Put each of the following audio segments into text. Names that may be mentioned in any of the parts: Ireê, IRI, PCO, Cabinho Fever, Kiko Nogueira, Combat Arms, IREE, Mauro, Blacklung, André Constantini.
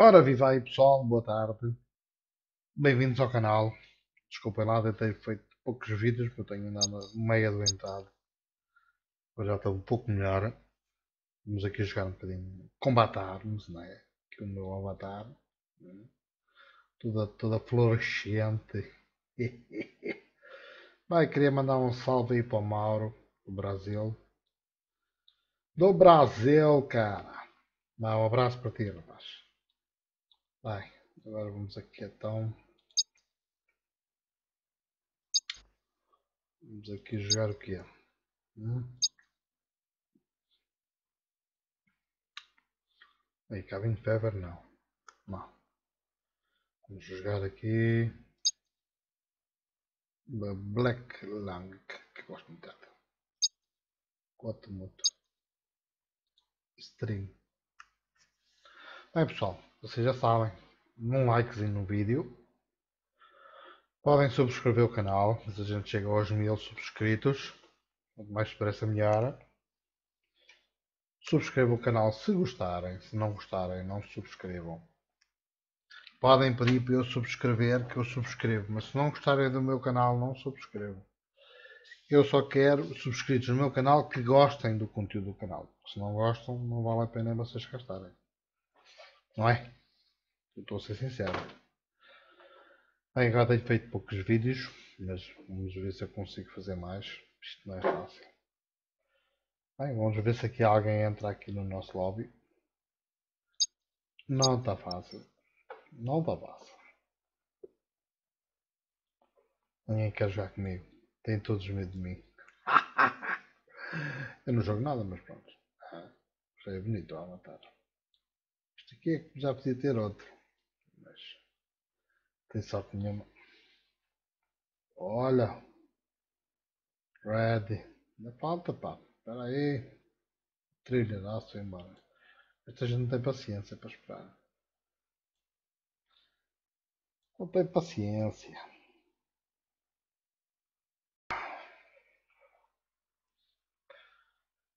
Ora viva aí pessoal, boa tarde. Bem-vindos ao canal. Desculpem lá de ter feito poucos vídeos, porque eu tenho andado meio adoentado. Agora já estou um pouco melhor. Vamos aqui jogar um bocadinho Combat Arms, não é? Que o meu avatar. Toda florescente. Bem, queria mandar um salve aí para o Mauro, do Brasil. Do Brasil, cara! Dá um abraço para ti, rapaz. Bem, agora vamos aqui então. Vamos aqui jogar o que é. Aí, Cabinho Fever não. Não. Vamos jogar aqui. Blacklung, que eu gosto muito. Gosto muito. Stream. Bem pessoal, vocês já sabem, um likezinho no vídeo, podem subscrever o canal, mas a gente chega aos 1000 subscritos, quanto mais depressa melhor. Subscrevam o canal se gostarem, se não gostarem não subscrevam. Podem pedir para eu subscrever, que eu subscrevo, mas se não gostarem do meu canal não subscrevam. Eu só quero subscritos no meu canal que gostem do conteúdo do canal, porque se não gostam não vale a pena vocês gastarem. Não é? Eu estou a ser sincero. Bem, agora tenho feito poucos vídeos, mas vamos ver se eu consigo fazer mais. Isto não é fácil. Bem, vamos ver se aqui alguém entra aqui no nosso lobby. Não está fácil. Não está fácil. Ninguém quer jogar comigo. Têm todos medo de mim. Eu não jogo nada, mas pronto. Já é bonito ao matar. Isto aqui é que já podia ter outro, mas tem sorte nenhuma. Olha, ready, ainda falta, pá, espera aí, trilha, dá-se embora. Esta gente não tem paciência para esperar. Não tem paciência.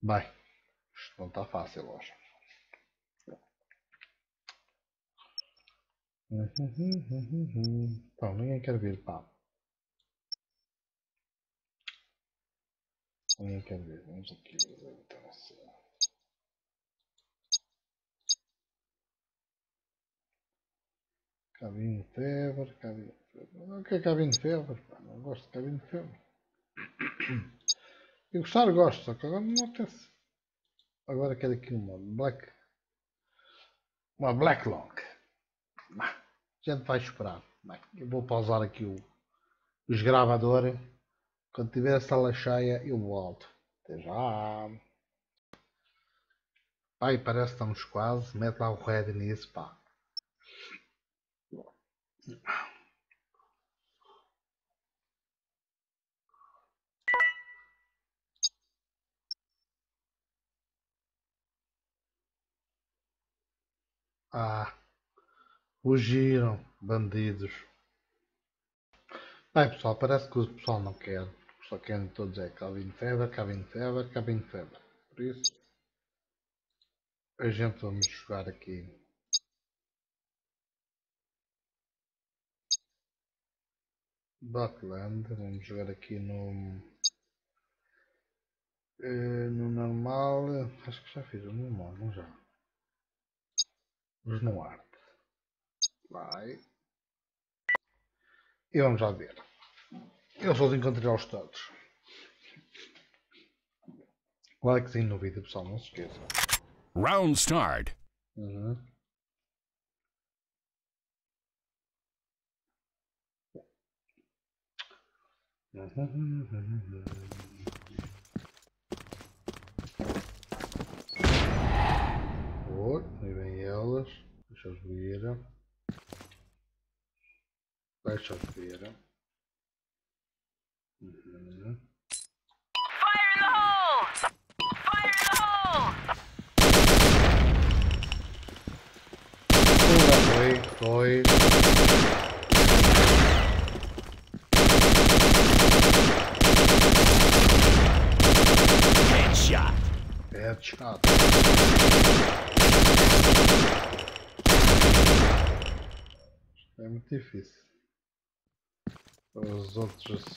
Bem, isto não está fácil hoje. Então, ninguém quer vir, pá. Ninguém quer vir, vamos aqui fazer então assim. Cabinho Fever, Cabinho Fever. O que é Cabinho Fever, pá? Não gosto de Cabinho Fever. E gostar gosto, só que agora não acontece. Agora quero aqui uma Blacklung. A gente vai esperar. Eu vou pausar aqui os gravadores. Quando tiver a sala cheia eu volto. Até já. Pai, parece que estamos quase. Mete lá o red nisso, pá. Ah. Fugiram, bandidos. Bem pessoal, parece que o pessoal não quer. Só querem todos é Cabinho Fever, Cabinho Fever, Cabinho Fever. Por isso, a gente vamos jogar aqui. Blacklung, vamos jogar aqui no normal. Acho que já fiz o normal, não já? Mas no ar. Vai. E vamos lá ver. Eu só os encontrei aos todos. Likezinho no vídeo, pessoal, não se esqueçam. Round start. Aí vem elas. Deixa eu ver. Deixa eu ver. Fire in the hole! Fire in the hole! Foi. Headshot. Headshot. É muito difícil. Os outros assim.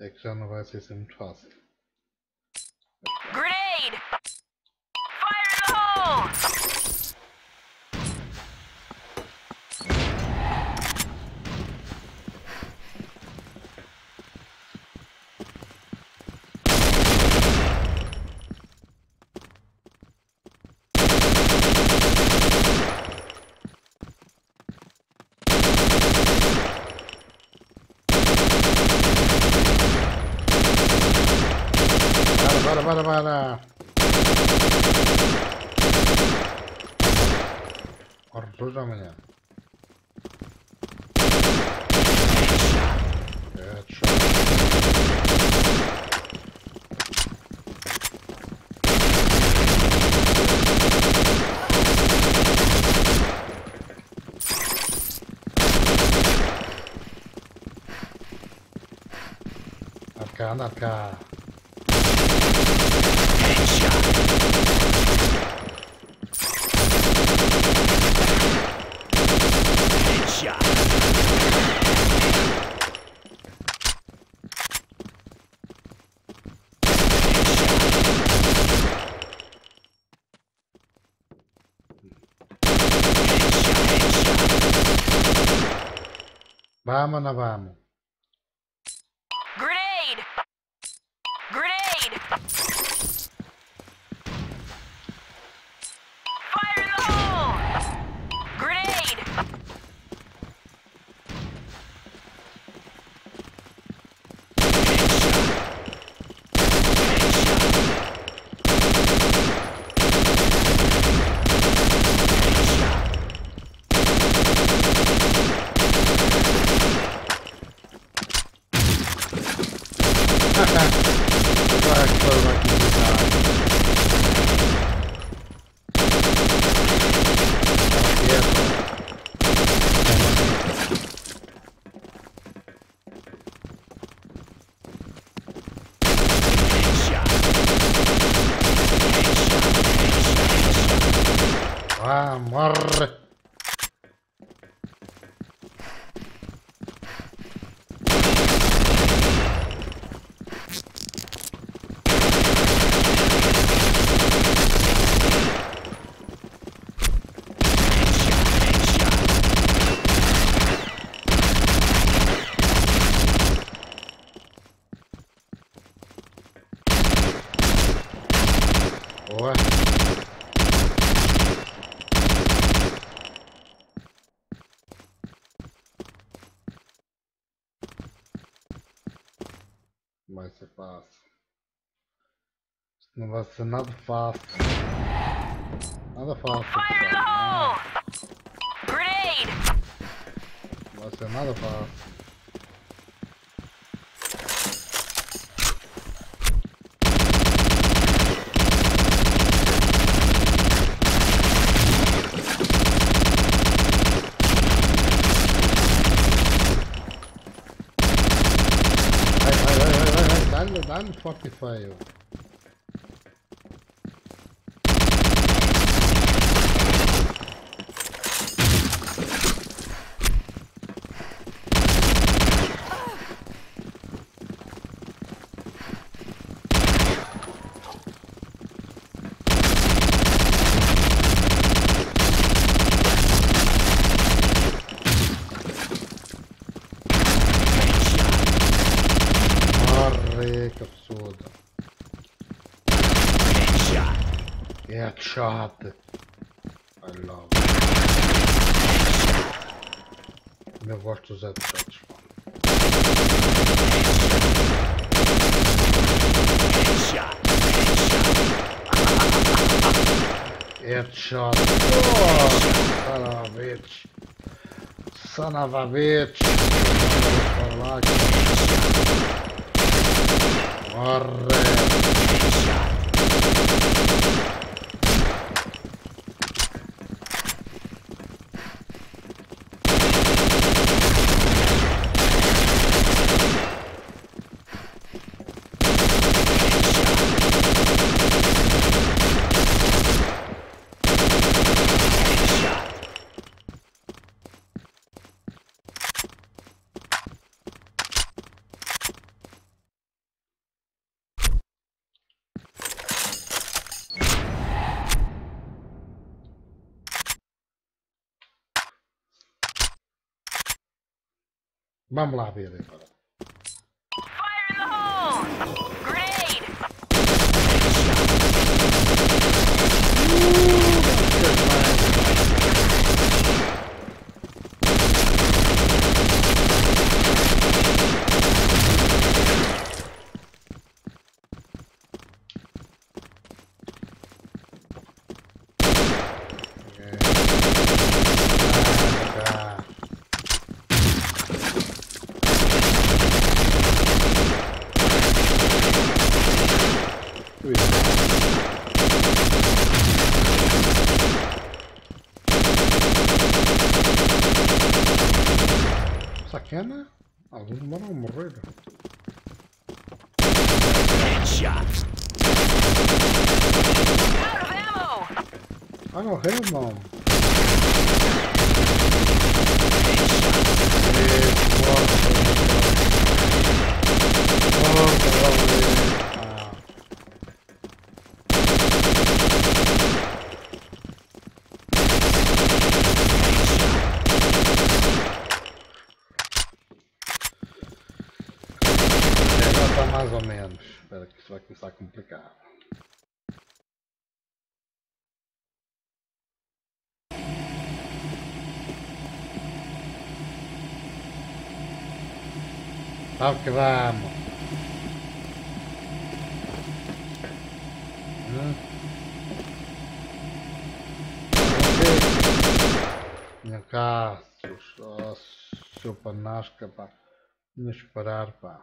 É que já não vai ser muito fácil. Grenade! Fire in the hole! Para. Arruja меня. Нарка. Vamos, não vamos. Grenade! Grenade! Fire in the hole! Grenade! Vai ser fácil. Não vai ser nada fácil. Nada fácil. Fire in the hole! Grenade! Não vai ser nada fácil. I'm 45. Shot. I love it. Eu gosto dos headshots. Headshot. Son of a bitch. Son of a bitch. Morre. Vamos lá ver agora. Fire in the hole! Grenade! Sacana? Alguns vão morrer. Headshot. Ah, não, irmão. Mais ou menos. Espera que isto vai começar a complicar. Vamos que vamos. Minha Cassius, oh, seu panasca, pá. Tinha de esperar, pá.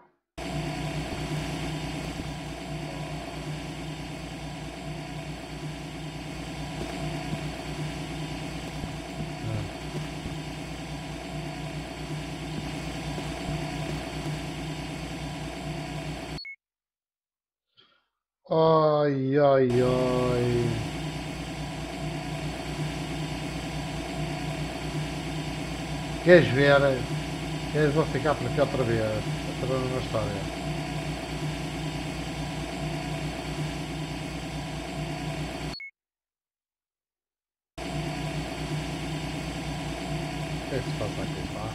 Ai, ai, ai. Queres ver? Queres vou ficar por aqui outra vez? Outra vez na história. O que é que se passa aqui, pá?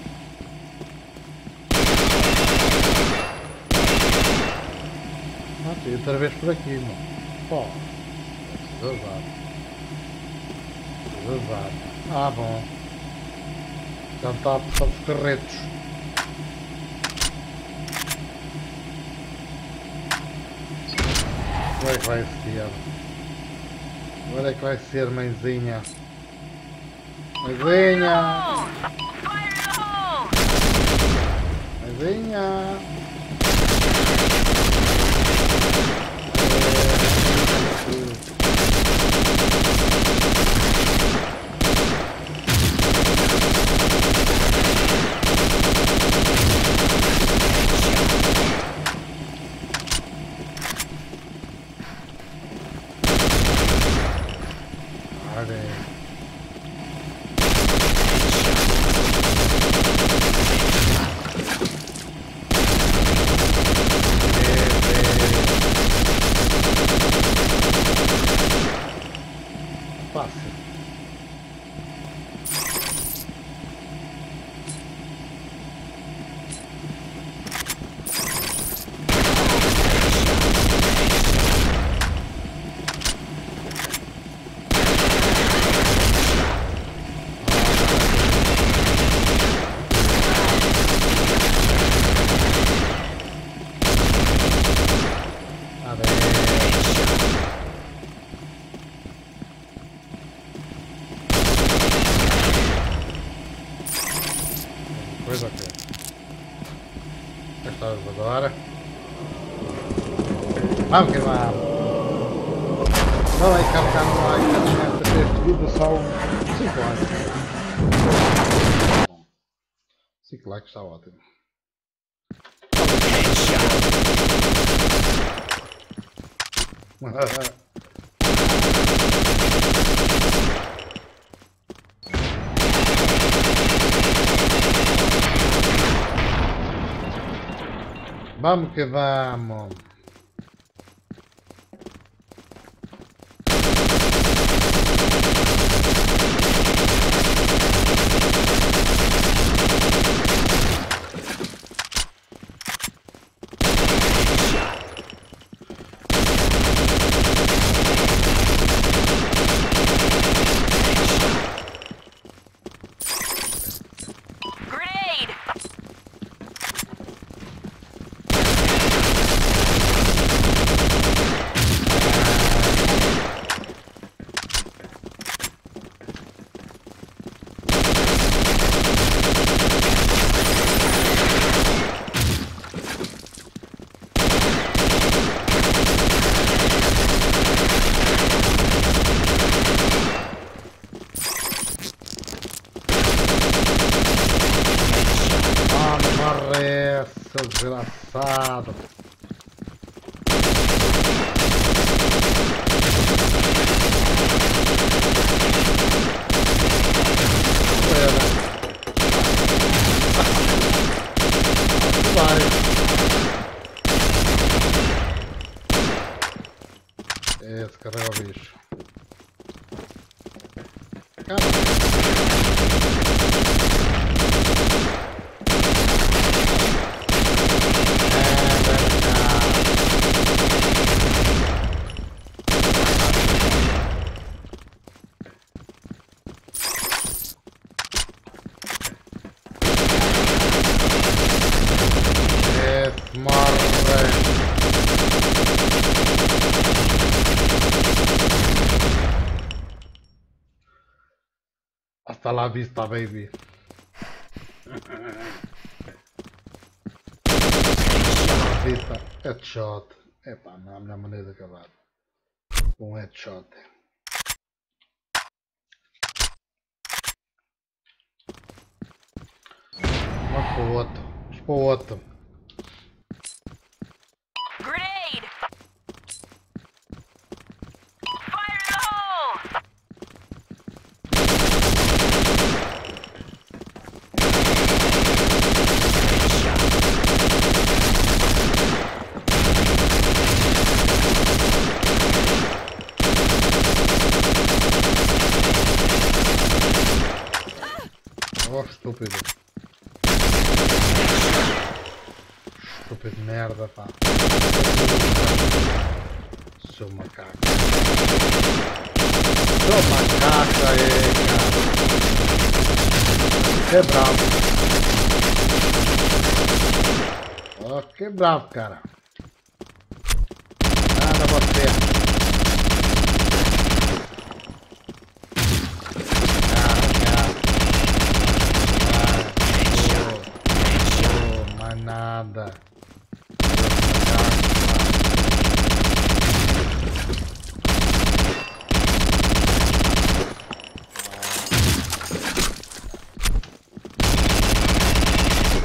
E outra vez por aqui, mano. Pô, é azar. Ah, bom. Já está a passar os carretos. Agora é que vai ser. Agora é que vai ser, mãezinha. Mãezinha! Mãezinha! Agora vamos que vamos. Não vai carregar no like, não vai ter pedido só 5 likes. 5 likes está ótimo. Vamos que vamos. desgraçado. Descarrega o bicho. Hasta la vista, baby. Hasta la vista. Headshot. Epá, não há a melhor maneira de acabar. Headshot. Vamos para o outro. Vamos para o outro. Grenade! Fire in the hole! Oh, estúpido. Estúpido de merda, pá. Seu macaco. Seu macaco aí, cara. É bravo. Oh, que bravo, cara. Nada você. Nada.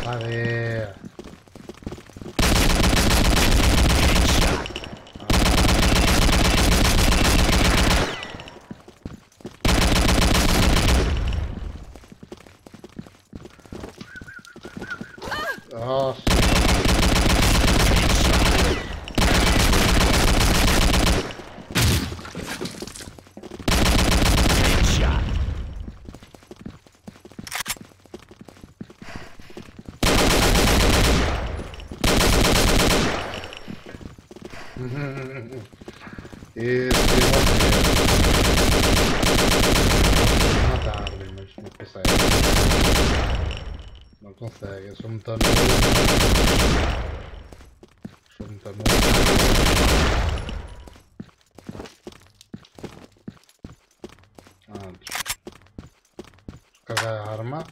Cadê? Oh, consegue, eu sou muito amigo. Sou muito amigo. Antes. Carregar a arma.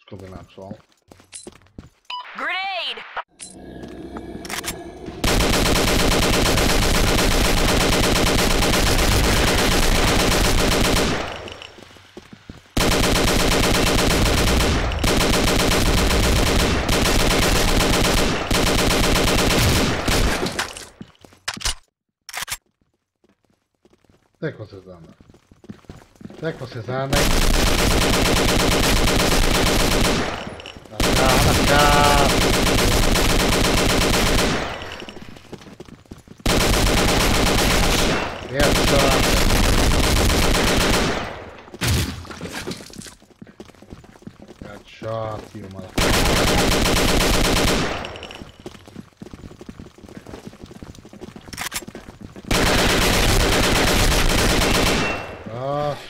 Desculpem lá, pessoal. Grenade! Onde é que vocês andam? Onde é que vocês andam? Anda cá! Headshot! Headshot, you motherfucker!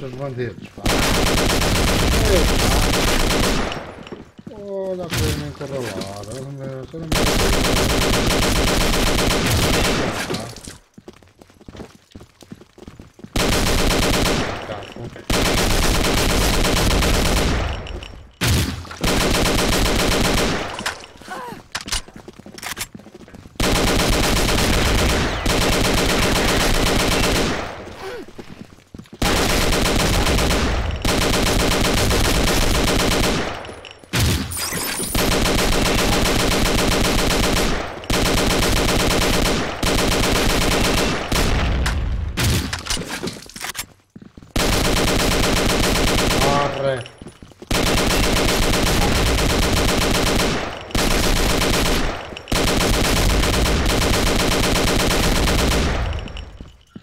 Os bandidos, pá. Olha para mim toda hora. Olha meu, você não me dá. R.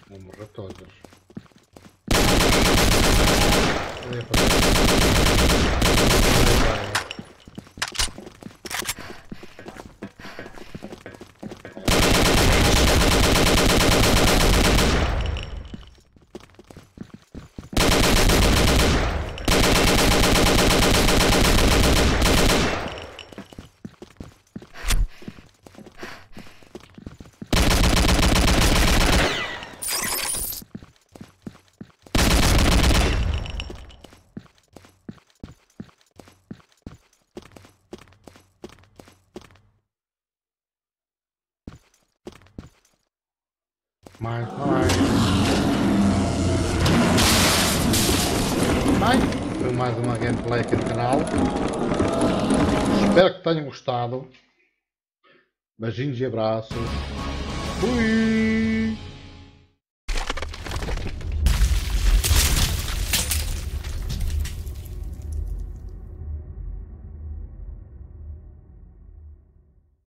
Não morreu todos. Cadê a Vai, vai. Bem, foi mais uma gameplay aqui no canal. Espero que tenham gostado. Beijinhos e abraços. Fui!